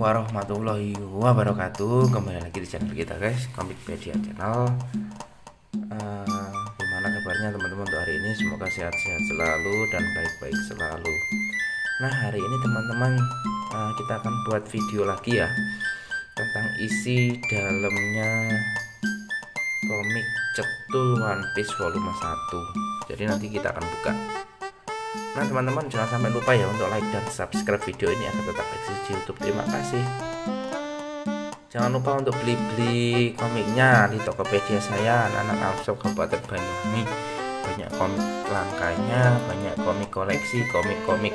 warahmatullahi wabarakatuh. Kembali lagi di channel kita, guys, Tokopedia channel. Gimana kabarnya teman-teman untuk hari ini? Semoga sehat-sehat selalu dan baik-baik selalu. Nah, hari ini teman-teman kita akan buat video lagi ya, tentang isi dalamnya komik Cetul One Piece volume 1. Jadi nanti kita akan buka. Nah teman-teman, jangan sampai lupa ya untuk like dan subscribe video ini agar tetap eksis di YouTube. Terima kasih. Jangan lupa untuk beli-beli komiknya di Tokopedia saya, anak-anak Alvida Kabupaten Banyuwangi. Banyak komik langkanya, banyak komik koleksi, komik-komik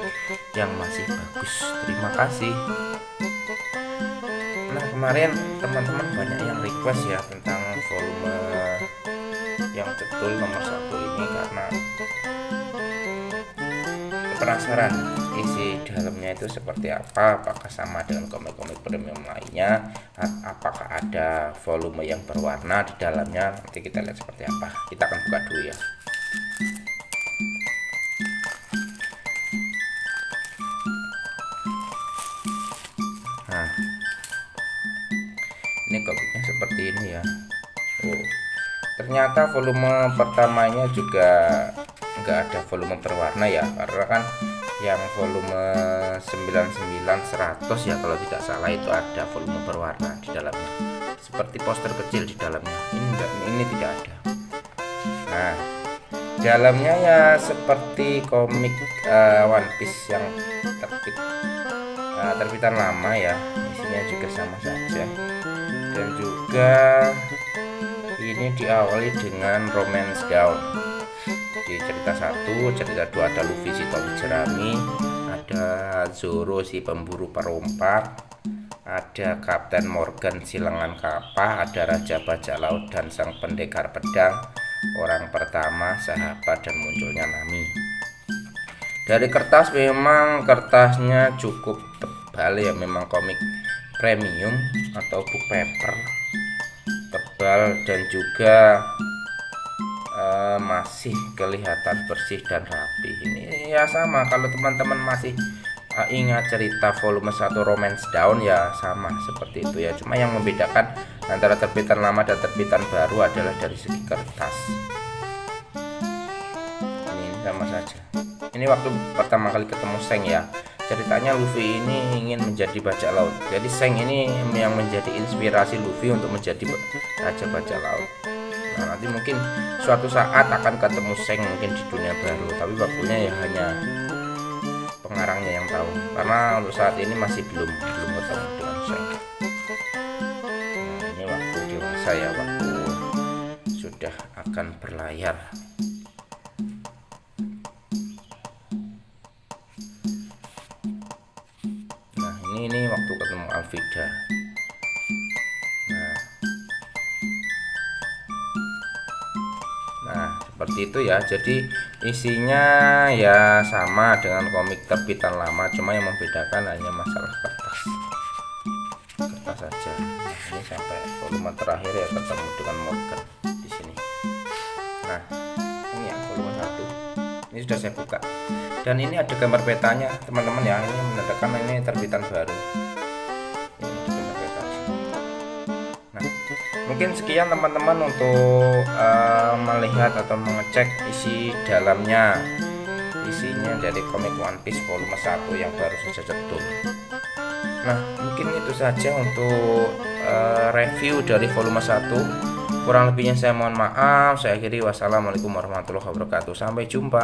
yang masih bagus. Terima kasih. Nah kemarin teman-teman banyak yang request ya tentang volume yang Cetul nomor 1 ini, karena penasaran isi dalamnya itu seperti apa, apakah sama dengan komik-komik premium lainnya, apakah ada volume yang berwarna di dalamnya. Nanti kita lihat seperti apa. Kita akan buka dulu ya. Nah, ini komiknya seperti ini ya. Ternyata volume pertamanya juga enggak ada volume berwarna ya, karena kan yang volume 99-100 ya kalau tidak salah itu ada volume berwarna di dalamnya, seperti poster kecil di dalamnya. Ini tidak ada. Nah, dalamnya ya seperti komik One Piece yang terbitan lama ya, isinya juga sama saja. Dan juga ini diawali dengan Romance Dawn. Di cerita 1, cerita 2 ada Luffy si Tom Jerami, ada Zoro si pemburu perompak, ada Kapten Morgan si lengan kapal, ada Raja Bajak Laut dan sang pendekar pedang, orang pertama, sahabat, dan munculnya Nami. Dari kertas, memang kertasnya cukup tebal ya, memang komik premium atau book paper tebal, dan juga masih kelihatan bersih dan rapi. Ini ya sama, kalau teman-teman masih ingat cerita volume 1 Romance Dawn ya sama seperti itu ya, cuma yang membedakan antara terbitan lama dan terbitan baru adalah dari segi kertas. Ini sama saja. Ini waktu pertama kali ketemu Seng ya, ceritanya Luffy ini ingin menjadi bajak laut. Jadi Seng ini yang menjadi inspirasi Luffy untuk menjadi raja bajak laut. Nah, nanti mungkin suatu saat akan ketemu Seng mungkin di dunia baru, tapi waktunya ya hanya pengarangnya yang tahu, karena untuk saat ini masih belum ketemu dengan Seng. Nah, ini waktu dewasa ya, waktu sudah akan berlayar. Nah, ini waktu ketemu Alvida. Seperti itu ya, jadi isinya ya sama dengan komik terbitan lama, cuma yang membedakan hanya masalah kertas saja. Nah, ini sampai volume terakhir ya ketemu dengan Morgan di sini. Nah, ini ya volume 1. Ini sudah saya buka. Dan ini ada gambar petanya, teman-teman ya. Ini menandakan ini terbitan baru. Mungkin sekian teman-teman untuk melihat atau mengecek isi dalamnya, isinya dari komik One Piece volume 1 yang baru saja Cetul. Nah mungkin itu saja untuk review dari volume 1. Kurang lebihnya saya mohon maaf. Saya akhiri, wassalamualaikum warahmatullahi wabarakatuh. Sampai jumpa.